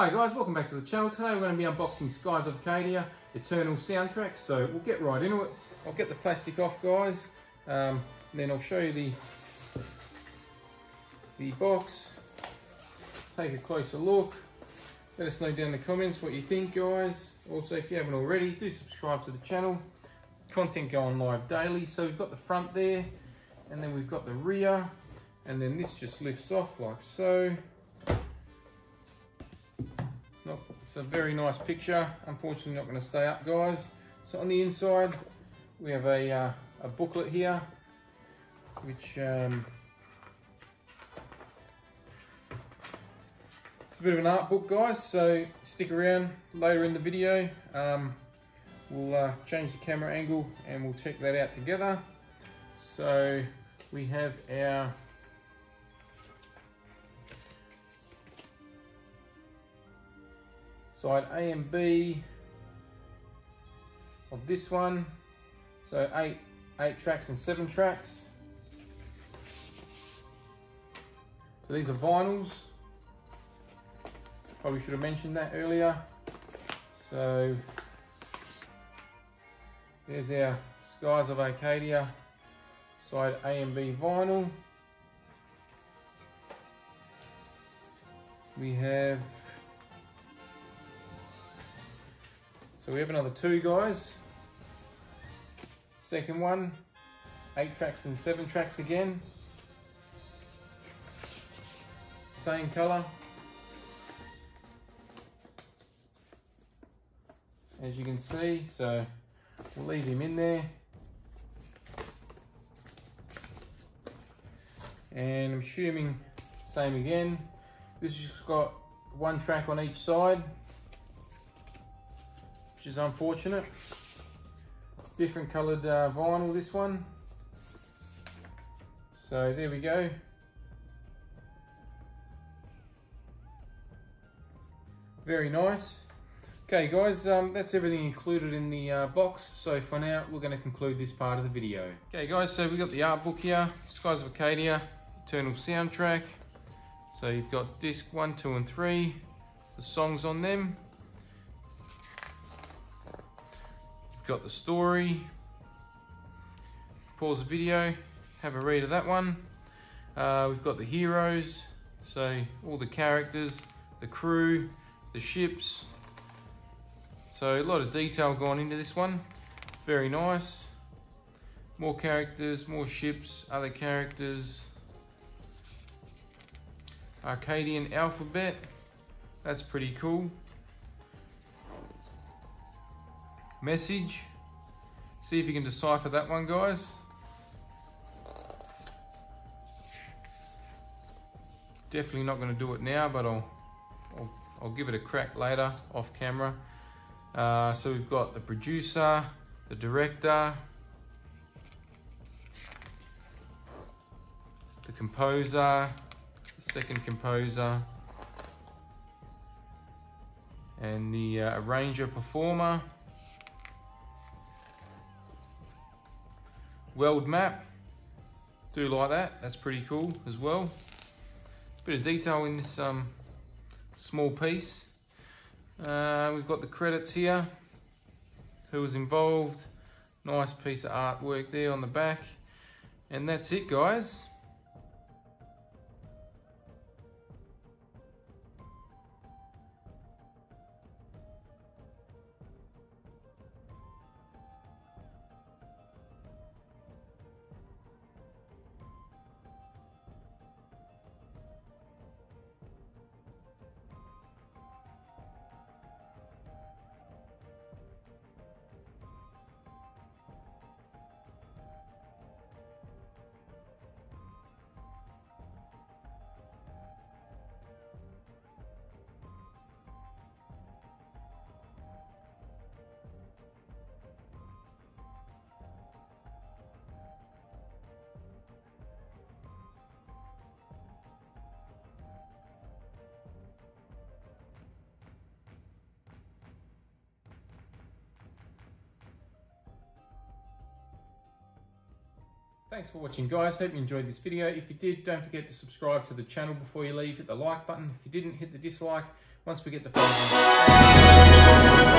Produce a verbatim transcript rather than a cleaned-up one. Hi guys, welcome back to the channel. Today we're going to be unboxing Skies of Arcadia Eternal Soundtrack, so we'll get right into it. I'll get the plastic off, guys, um, and then I'll show you the, the box. Take a closer look. Let us know down in the comments what you think, guys. Also, if you haven't already, do subscribe to the channel. Content going live daily. So we've got the front there, and then we've got the rear, and then this just lifts off like so. It's a very nice picture. Unfortunately, not going to stay up, guys. So on the inside, we have a, uh, a booklet here, which um, it's a bit of an art book, guys. So stick around later in the video. Um, we'll uh, change the camera angle and we'll check that out together. So we have our side A and B of this one, so eight, eight tracks and seven tracks. So these are vinyls. Probably should have mentioned that earlier. So there's our Skies of Arcadia side A and B vinyl. We have So we have another two, guys. Second one, eight tracks and seven tracks again. Same color. As you can see, so we'll leave him in there. And I'm assuming same again. This has just got one track on each side, which is unfortunate. Different coloured uh, vinyl, this one. So there we go. Very nice. Okay guys, um, that's everything included in the uh, box. So for now, we're going to conclude this part of the video. Okay guys, so we've got the art book here, Skies of Arcadia Eternal Soundtrack. So you've got disc one, two and three, the songs on them. Got the story. Pause the video, have a read of that one. Uh, we've got the heroes, so all the characters, the crew, the ships. So a lot of detail gone into this one. Very nice. More characters, more ships, other characters. Arcadian alphabet. That's pretty cool. Message. See if you can decipher that one, guys. Definitely not going to do it now, but I'll, I'll, I'll give it a crack later off camera. Uh, so we've got the producer, the director, the composer, the second composer, and the uh, arranger performer. World map, do like that, that's pretty cool as well. Bit of detail in this um, small piece. Uh, we've got the credits here, who was involved, nice piece of artwork there on the back. And that's it guys. Thanks for watching, guys. Hope you enjoyed this video. If you did, don't forget to subscribe to the channel before you leave. Hit the like button. If you didn't, hit the dislike. Once we get the